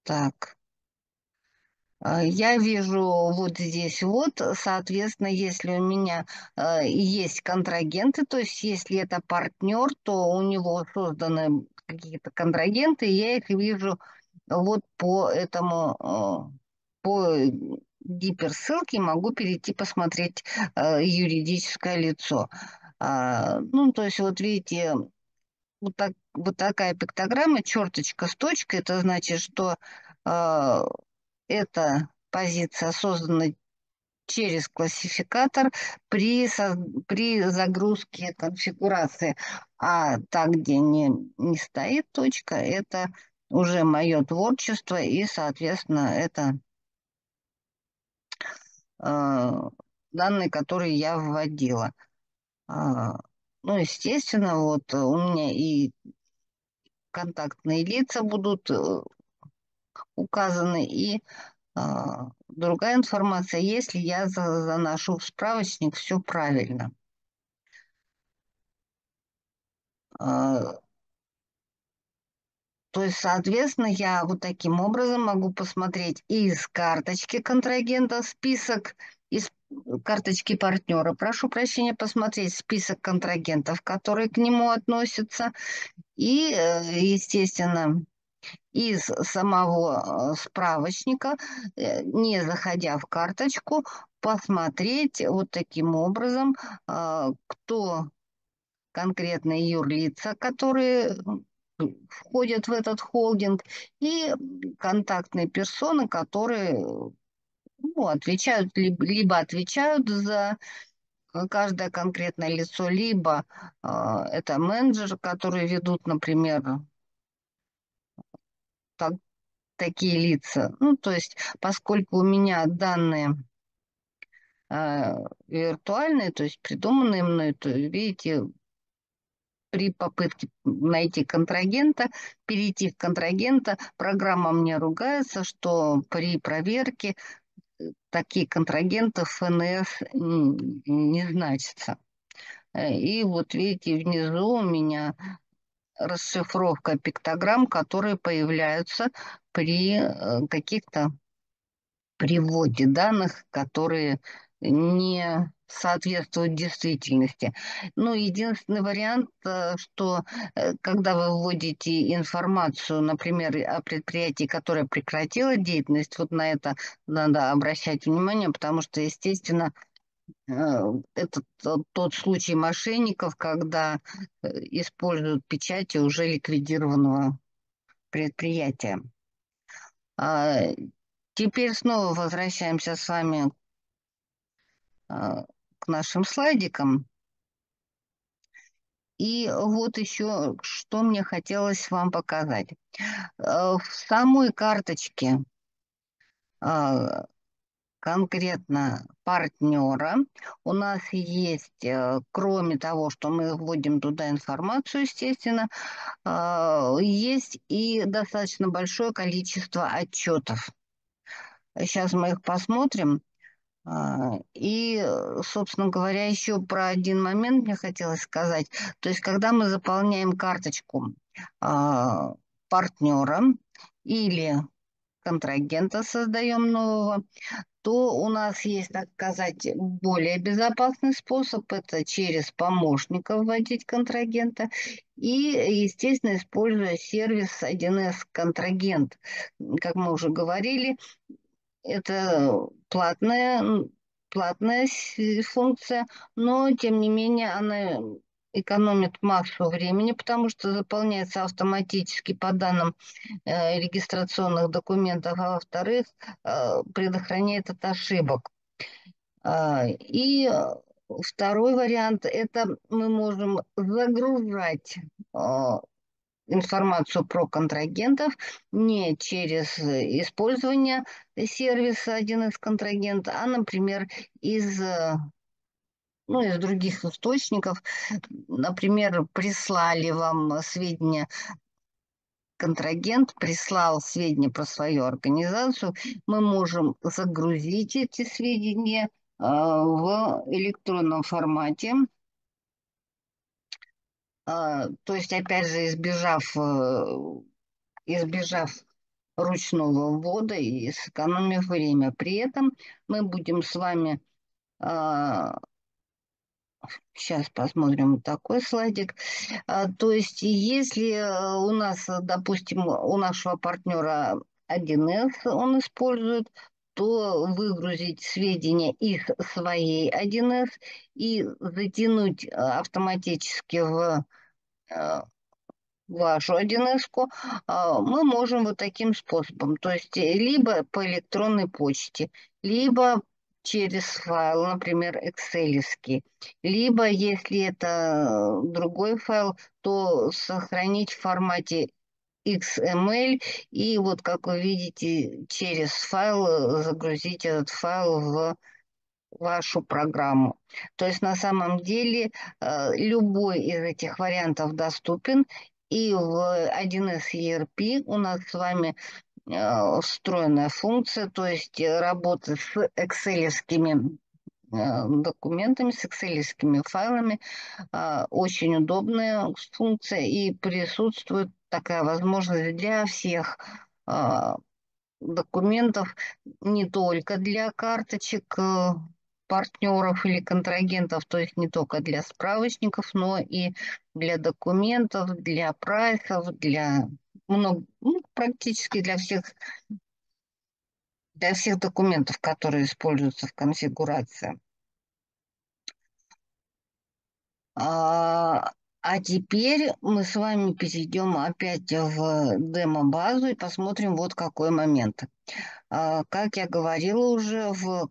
Так, я вижу вот здесь вот, соответственно, если у меня есть контрагенты, то есть если это партнер, то у него созданы какие-то контрагенты, я их вижу вот по этому, по гиперссылке могу перейти посмотреть юридическое лицо. Ну, то есть вот видите, вот такая пиктограмма, черточка с точкой, это значит, что эта позиция создана через классификатор при загрузке конфигурации. А там, где не стоит точка, это уже мое творчество, и, соответственно, это данные, которые я вводила. Ну, естественно, вот у меня и контактные лица будут указаны, и другая информация, если я заношу в справочник все правильно. То есть, соответственно, я вот таким образом могу посмотреть из карточки контрагента список, из карточки партнера, прошу прощения, посмотреть список контрагентов, которые к нему относятся. И, естественно, из самого справочника, не заходя в карточку, посмотреть вот таким образом, кто конкретные юрлица, которые входят в этот холдинг, и контактные персоны, которые... Ну, отвечают, либо отвечают за каждое конкретное лицо, либо это менеджеры, которые ведут, например, такие лица. Ну, то есть, поскольку у меня данные виртуальные, то есть придуманные мной, то видите, при попытке найти контрагента, перейти в контрагента, программа мне ругается, что при проверке такие контрагенты ФНС не значатся. И вот видите, внизу у меня расшифровка пиктограмм, которые появляются при каких-то приводе данных, которые не соответствуют действительности. Ну, единственный вариант, что когда вы вводите информацию, например, о предприятии, которое прекратило деятельность, вот на это надо обращать внимание, потому что, естественно, это тот случай мошенников, когда используют печати уже ликвидированного предприятия. Теперь снова возвращаемся с вами к нашим слайдикам. И вот еще, что мне хотелось вам показать. В самой карточке конкретно партнера у нас есть, кроме того, что мы вводим туда информацию, естественно, есть и достаточно большое количество отчетов. Сейчас мы их посмотрим. И, собственно говоря, еще про один момент мне хотелось сказать. То есть, когда мы заполняем карточку партнера или контрагента, создаем нового, то у нас есть, так сказать, более безопасный способ. Это через помощника вводить контрагента. И, естественно, используя сервис 1С-контрагент. Как мы уже говорили, это платная функция, но, тем не менее, она экономит массу времени, потому что заполняется автоматически по данным регистрационных документов, а во-вторых, предохраняет от ошибок. И второй вариант – это мы можем загружать информацию про контрагентов не через использование сервиса 1С-контрагент, а, например, из других источников. Например, прислали вам сведения, контрагент прислал сведения про свою организацию, мы можем загрузить эти сведения в электронном формате. То есть, опять же, избежав ручного ввода и сэкономив время. При этом мы будем с вами... Сейчас посмотрим такой слайдик. То есть, если у нас, допустим, у нашего партнера 1С он использует, то выгрузить сведения из своей 1С и затянуть автоматически в вашу 1С-ку мы можем вот таким способом. То есть либо по электронной почте, либо через файл, например, Excel-ский, либо, если это другой файл, то сохранить в формате XML, и вот, как вы видите, через файл загрузить этот файл в вашу программу. То есть на самом деле любой из этих вариантов доступен, и в 1С ERP у нас с вами встроенная функция, то есть работа с Excel-скими документами, с Excel-скими файлами, очень удобная функция, и присутствует такая возможность для всех документов, не только для карточек партнеров или контрагентов, то есть не только для справочников, но и для документов, для прайсов, практически для всех документов, которые используются в конфигурации. А теперь мы с вами перейдем опять в демо-базу и посмотрим вот какой момент. Как я говорила уже, в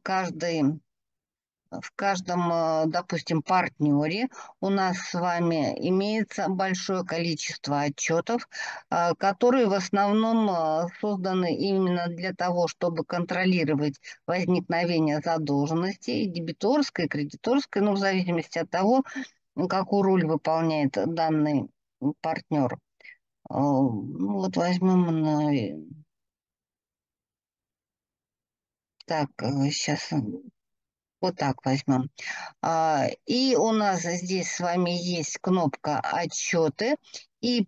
каждом, допустим, партнере у нас с вами имеется большое количество отчетов, которые в основном созданы именно для того, чтобы контролировать возникновение задолженности и дебиторской, и кредиторской, в зависимости от того, какую роль выполняет данный партнер. Вот возьмем... Так, сейчас... Вот так возьмем. И у нас здесь с вами есть кнопка «Отчеты». И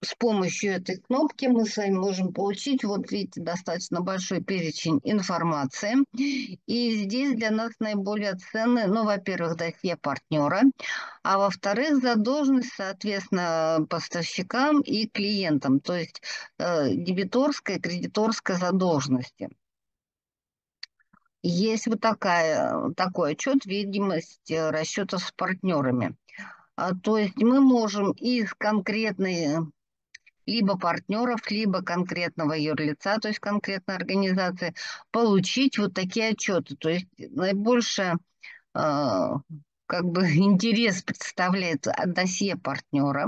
с помощью этой кнопки мы с вами можем получить, вот видите, достаточно большой перечень информации. И здесь для нас наиболее ценны, во-первых, досье партнера, а во-вторых, задолженность, соответственно, поставщикам и клиентам, то есть дебиторская и кредиторская задолженности. Есть вот такой отчет, видимость расчетов с партнерами. То есть мы можем из конкретной... либо партнеров, либо конкретного юрлица, то есть конкретной организации, получить вот такие отчеты. То есть наибольшая как бы интерес представляет досье партнера.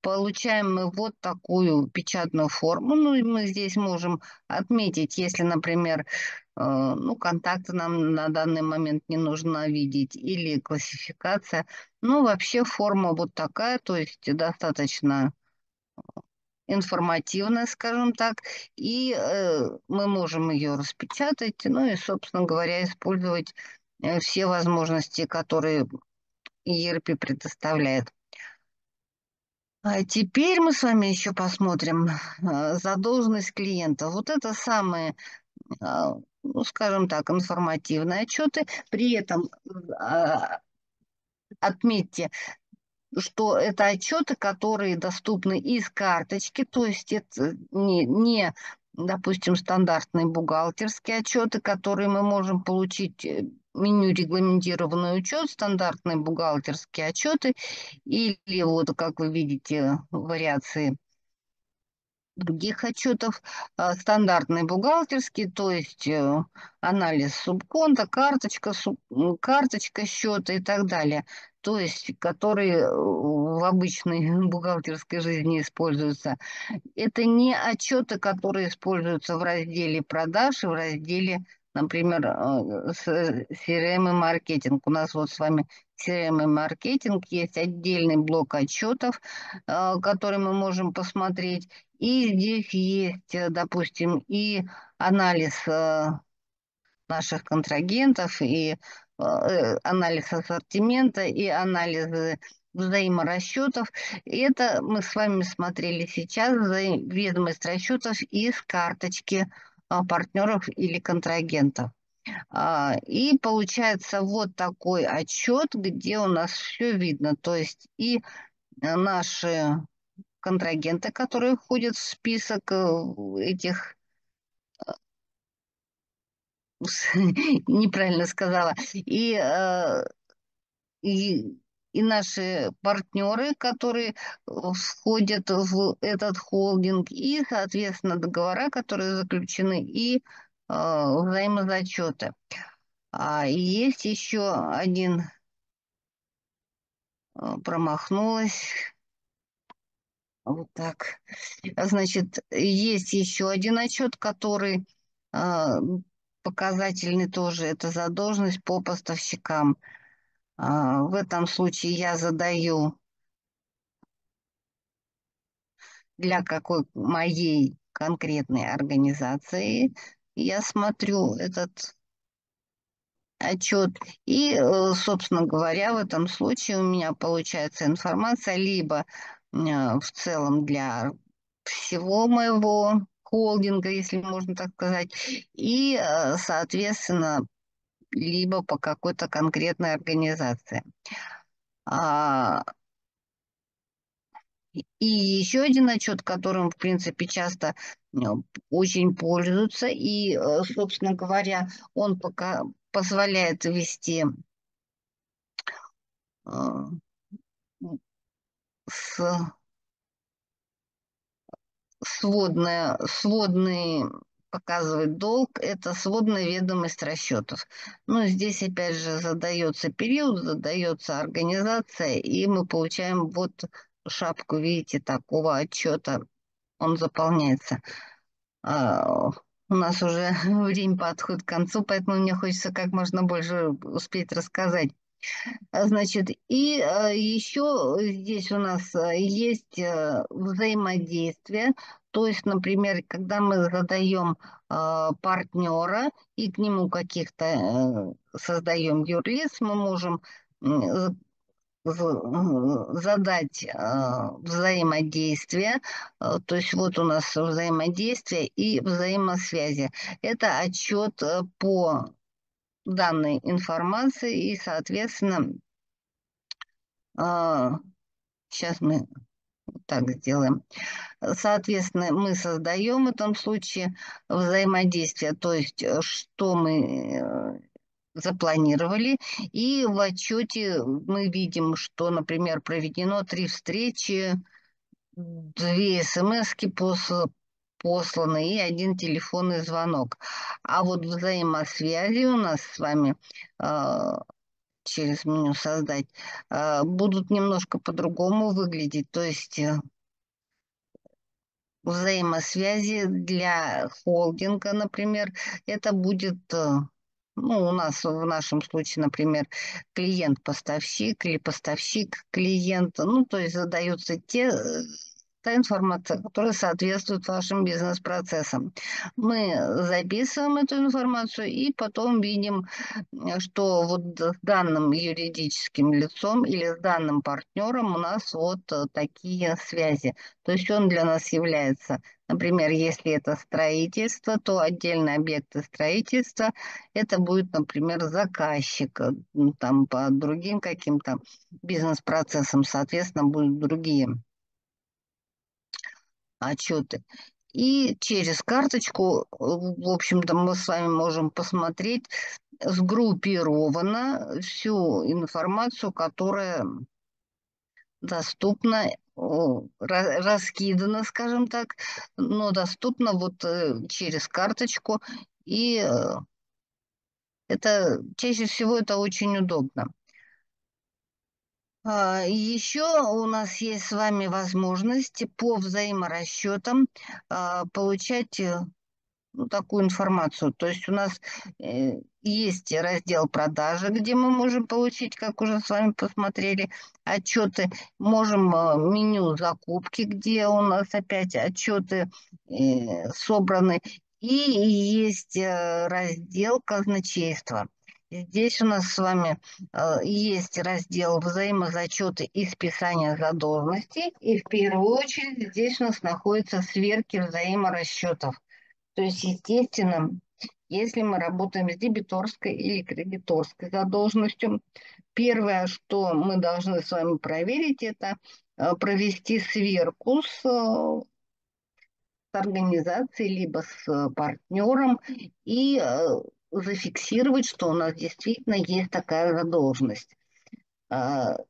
Получаем мы вот такую печатную форму. Ну и мы здесь можем отметить, если, например, ну, контакты нам на данный момент не нужно видеть или классификация. Ну, вообще форма вот такая, то есть достаточно информативная, скажем так. И мы можем ее распечатать, ну и, собственно говоря, использовать все возможности, которые ERP предоставляет. А теперь мы с вами еще посмотрим задолженность клиента. Вот это самые, ну, скажем так, информативные отчеты. При этом отметьте, что это отчеты, которые доступны из карточки, то есть это не допустим, стандартные бухгалтерские отчеты, которые мы можем получить в меню «Регламентированный учет», стандартные бухгалтерские отчеты или, вот как вы видите, вариации других отчетов, стандартные бухгалтерские, то есть анализ субконта, карточка счета и так далее, то есть которые в обычной бухгалтерской жизни используются. Это не отчеты, которые используются в разделе продаж и в разделе, например, CRM и маркетинг. У нас вот с вами CRM и маркетинг, есть отдельный блок отчетов, который мы можем посмотреть. И здесь есть, допустим, и анализ наших контрагентов, и анализ ассортимента, и анализ взаиморасчетов. Это мы с вами смотрели сейчас, ведомость расчетов из карточки партнеров или контрагентов. И получается вот такой отчет, где у нас все видно, то есть и наши контрагенты, которые входят в список этих, неправильно сказала, и наши партнеры, которые входят в этот холдинг, и, соответственно, договора, которые заключены, и взаимозачеты. Есть еще один, промахнулась. Вот так. Значит, есть еще один отчет, который показательный тоже. Это задолженность по поставщикам. В этом случае я задаю, для какой моей конкретной организации я смотрю этот отчет. И, собственно говоря, в этом случае у меня получается информация либо в целом для всего моего холдинга, если можно так сказать, и, соответственно, либо по какой-то конкретной организации. И еще один отчет, которым, в принципе, часто очень пользуются, и, собственно говоря, он пока позволяет вести сводный показывает долг, это сводная ведомость расчетов. Ну, здесь опять же задается период, задается организация, и мы получаем вот шапку, видите, такого отчета, он заполняется. У нас уже время подходит к концу, поэтому мне хочется как можно больше успеть рассказать. Значит, и еще здесь у нас есть взаимодействие, то есть, например, когда мы задаем партнера и к нему каких-то создаем юрлиц, мы можем задать взаимодействие, то есть вот у нас взаимодействие и взаимосвязи. Это отчет по данной информации, и, соответственно, сейчас мы так сделаем. Соответственно, мы создаем в этом случае взаимодействие, то есть что мы запланировали, и в отчете мы видим, что, например, проведено 3 встречи, 2 смс-ки посланы и 1 телефонный звонок. А вот взаимосвязи у нас с вами через меню «Создать», будут немножко по-другому выглядеть, то есть взаимосвязи для холдинга, например, это будет, ну, у нас в нашем случае, например, клиент-поставщик или поставщик-клиент, ну, то есть задаются та информация, которая соответствует вашим бизнес-процессам. Мы записываем эту информацию и потом видим, что вот с данным юридическим лицом или с данным партнером у нас вот такие связи. То есть он для нас является, например, если это строительство, то отдельные объекты строительства, это будет, например, заказчик, там по другим каким-то бизнес-процессам, соответственно, будут другие отчеты. И через карточку, в общем-то, мы с вами можем посмотреть сгруппированно всю информацию, которая доступна, раскидана, скажем так, но доступна вот через карточку. И это чаще всего это очень удобно. Еще у нас есть с вами возможность по взаиморасчетам получать такую информацию. То есть у нас есть раздел продажи, где мы можем получить, как уже с вами посмотрели, отчеты. Можем меню закупки, где у нас опять отчеты собраны. И есть раздел казначейства. Здесь у нас с вами есть раздел «Взаимозачеты и списания задолженностей». И в первую очередь здесь у нас находятся сверки взаиморасчетов. То есть, естественно, если мы работаем с дебиторской или кредиторской задолженностью, первое, что мы должны с вами проверить, это провести сверку с организацией либо с партнером и зафиксировать, что у нас действительно есть такая задолженность. Это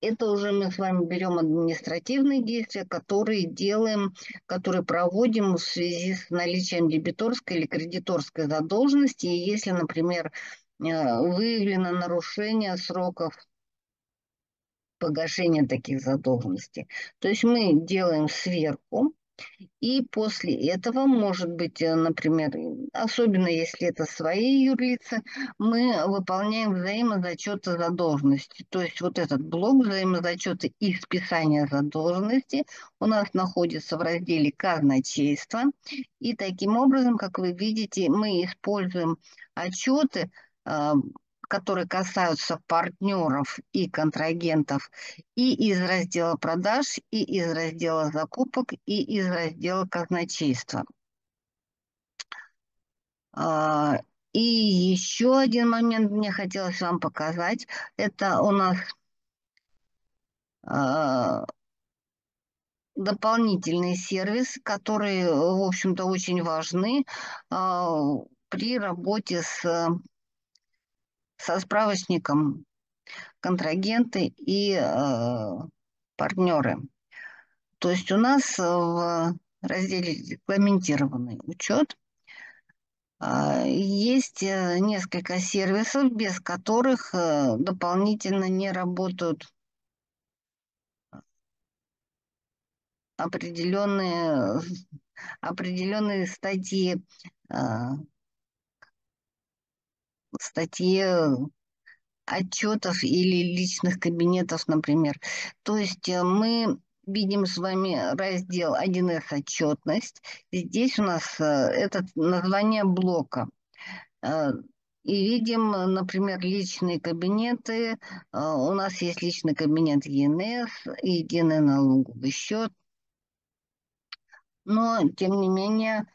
уже мы с вами берем административные действия, которые делаем, которые проводим в связи с наличием дебиторской или кредиторской задолженности. И если, например, выявлено нарушение сроков погашения таких задолженностей. То есть мы делаем сверку. И после этого, может быть, например, особенно если это свои юрлицы, мы выполняем взаимозачеты задолженности. То есть вот этот блок взаимозачеты и списания задолженности у нас находится в разделе казначейства. И таким образом, как вы видите, мы используем отчеты, которые касаются партнеров и контрагентов, и из раздела продаж, и из раздела закупок, и из раздела казначейства. И еще один момент мне хотелось вам показать. Это у нас дополнительные сервисы, которые, в общем-то, очень важны при работе со справочником контрагенты и партнеры. То есть у нас в разделе регламентированный учет есть несколько сервисов, без которых дополнительно не работают определенные статьи отчетов или личных кабинетов, например. То есть мы видим с вами раздел 1С-отчетность. Здесь у нас это название блока. И видим, например, личные кабинеты. У нас есть личный кабинет ЕНС, единый налоговый счет. Но, тем не менее,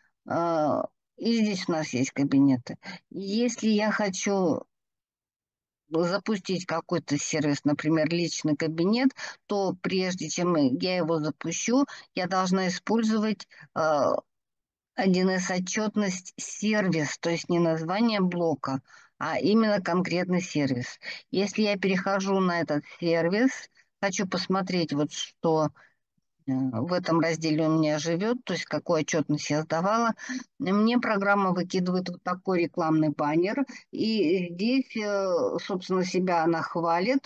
и здесь у нас есть кабинеты. Если я хочу запустить какой-то сервис, например, личный кабинет, то прежде чем я его запущу, я должна использовать 1С-отчетность сервис, то есть не название блока, а именно конкретный сервис. Если я перехожу на этот сервис, хочу посмотреть, вот что в этом разделе у меня живет, то есть какую отчетность я сдавала. Мне программа выкидывает вот такой рекламный баннер, и здесь, собственно, себя она хвалит.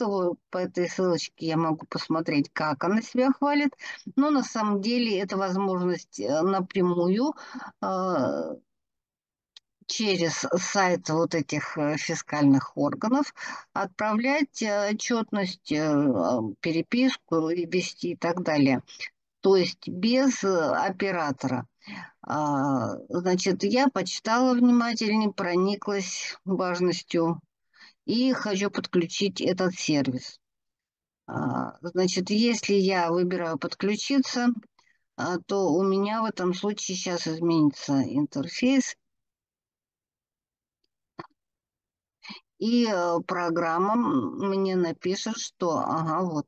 По этой ссылочке я могу посмотреть, как она себя хвалит. Но на самом деле это возможность напрямую через сайт вот этих фискальных органов отправлять отчетность, переписку и вести и так далее. То есть без оператора. Значит, я почитала внимательнее, прониклась важностью и хочу подключить этот сервис. Значит, если я выбираю подключиться, то у меня в этом случае сейчас изменится интерфейс. И программа мне напишет, что ага, вот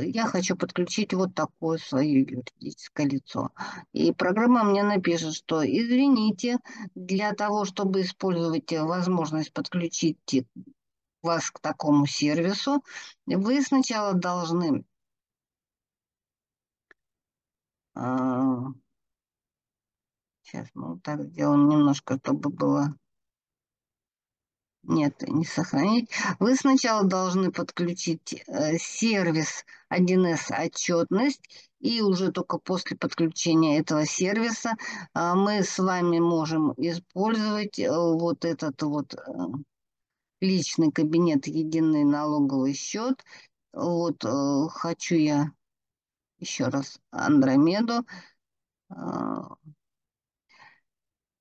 я хочу подключить вот такое свое юридическое лицо. И программа мне напишет, что извините, для того, чтобы использовать возможность подключить вас к такому сервису, вы сначала должны сейчас мы вот так сделаем немножко, чтобы было. Нет, не сохранить. Вы сначала должны подключить сервис 1С-отчетность, и уже только после подключения этого сервиса мы с вами можем использовать вот этот вот личный кабинет, единый налоговый счет. Вот хочу я еще раз Андромеду.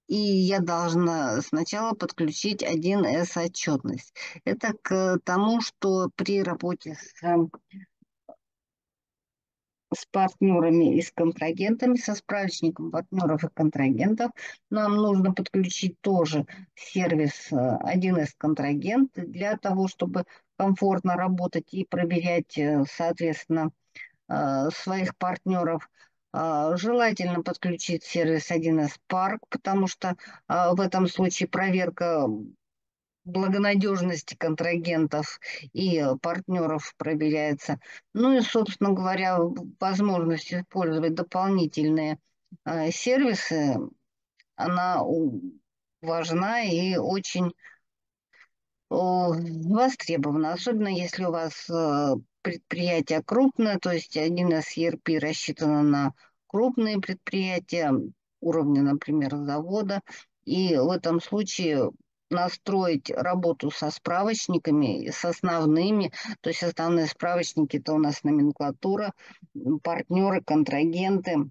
И я должна сначала подключить 1С-отчетность. Это к тому, что при работе с партнерами и с контрагентами, со справочником партнеров и контрагентов, нам нужно подключить тоже сервис 1С-контрагент для того, чтобы комфортно работать и проверять, соответственно, своих партнеров. Желательно подключить сервис 1С-Парк, потому что в этом случае проверка благонадежности контрагентов и партнеров проверяется. Ну и, собственно говоря, возможность использовать дополнительные сервисы, она важна и очень востребована, особенно если у вас предприятие крупное, то есть 1С ERP рассчитано на крупные предприятия, уровня, например, завода. И в этом случае настроить работу со справочниками, с основными, то есть основные справочники, это у нас номенклатура, партнеры, контрагенты.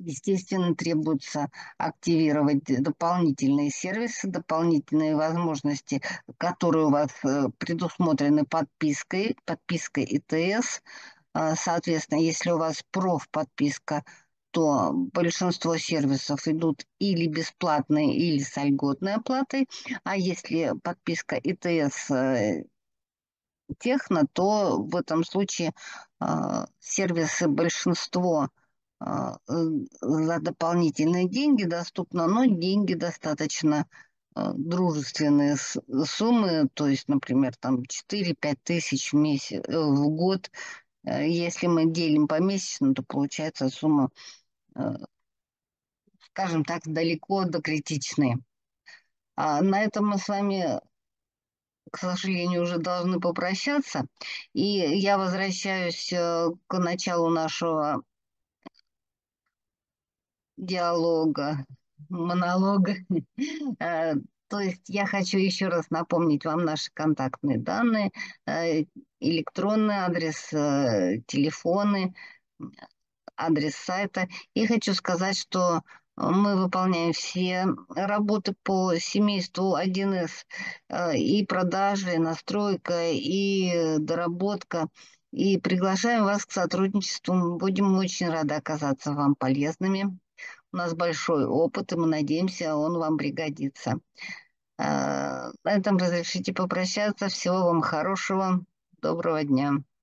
Естественно, требуется активировать дополнительные сервисы, дополнительные возможности, которые у вас предусмотрены подпиской ИТС. Соответственно, если у вас профподписка, то большинство сервисов идут или бесплатные, или с льготной оплатой. А если подписка ИТС техно, то в этом случае сервисы большинство за дополнительные деньги доступно, но деньги достаточно дружественные суммы, то есть, например, там 4-5 тысяч в год. Если мы делим помесячно, то получается сумма, скажем так, далеко до критичной. А на этом мы с вами, к сожалению, уже должны попрощаться. И я возвращаюсь к началу нашего диалога, монолога. То есть я хочу еще раз напомнить вам наши контактные данные, электронный адрес, телефоны, адрес сайта. И хочу сказать, что мы выполняем все работы по семейству 1С, и продажи, и настройка, и доработка. И приглашаем вас к сотрудничеству. Будем очень рады оказаться вам полезными. У нас большой опыт, и мы надеемся, он вам пригодится. На этом разрешите попрощаться. Всего вам хорошего, доброго дня.